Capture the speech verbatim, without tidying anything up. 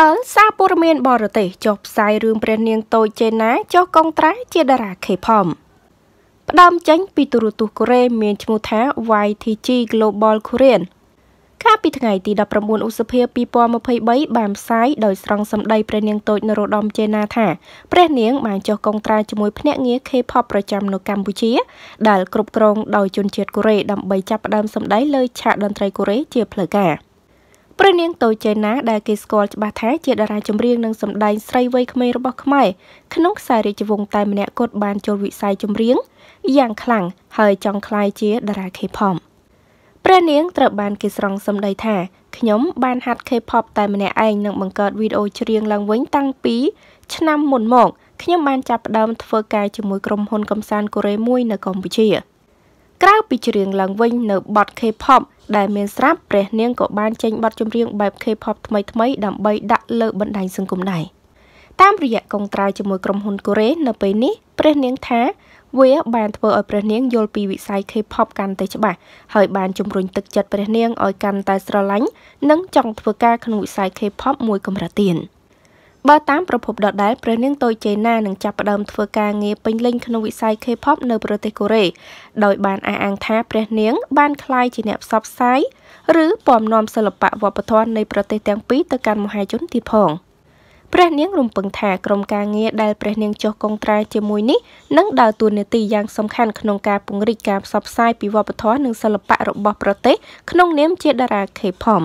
เออซาปูรเมนบอร์เตจบสายเรื่องประเด็นตัวเจนะเจ้ากองไตรเจดราเคพอมประดมจังปิตุรุตุเรเมียนชมูท้าไวทีจี global คุเรนข้าปีทั้งไงตีดับประมวลอุสเพียปีปอมาเพย์ใบบามซ้ายโดยสรองสำได้ประเด็นตัวนรดอมเจนาธาประเด็นมาเจ้ากองไตรจมวยพเนเงี้ยเคพอประจำนกัมพูชีได้กรุบกรองโดยจุนเจียกุเรดำใบจับประดมสำได้เลยฉะดนตรีกุเรเจียเพลกาประเด็นตัวเจนะได้เกิดก่อนบาดแผลเจดาราจำเรียงนางสำได้ใส่ไว้ขมายระบบขมายขนมใส่เรจวงตายมันกดบานโจวิใส่จำเรียงอย่างคลั่งเฮยจองคลายเจดาราเคพอมประเด็นตระบานเกิดรองสำได้แท้ขยมบานหัดเคพอมตายมันเองนางบังเกิดวิดีโอเรียงลังเว้นตั้งปีชนำหมุนหมอกขยมบานจับดำเฟอร์กายจมูกกลมหนกำซานกุเรมุยในกัมพูชีกล้าปิดเรียงลังเว้นในบอดเคพอมได้เมนทรัพย์เปรียบเนียงกับบานเจนบัดจำเรียงแบบเคพอปทำไมทำไมดับใบดักเลิกบันไดสังคมใดตามระยะกองตรายจมวยกรมหุ่นกุเรนในปีนี้เปรียบเนียงแท้เวียบานเปิดเปรียบเนียงโยลปีวิสัยเคพอปกันแต่ฉบับเฮยบานจมรุนตึกจัดเปรียบเนียงออยกันแต่สระลังนั่งจองทวการขนวิสัยเคพอปมวยกำลังเตียนเบอร์ตามประพบดอดได้ประเด็นตัวเจน่าหนังจับประเดิมทวการเงียบเป็นลิงขนมวิสัยเคพอปในประเทศกุเรโดยบานอาอังท้าประเนียงบานคลายจีเนบซับไซหรือปอมนอมสลับปะวปทอนในประเทศแตงปีตะการมหาชนตีพองประเนียงรุมปังแถกรมการเงียบได้ประเนียงโจกองตรายเจมุยนี้นั่งดาวตัวเนตีอย่างสำคัญขนมการปุงริการซับไซปีวปทอนหนึ่งสลับปะระบบประเทศขนมเนียมเจดาราเคพอม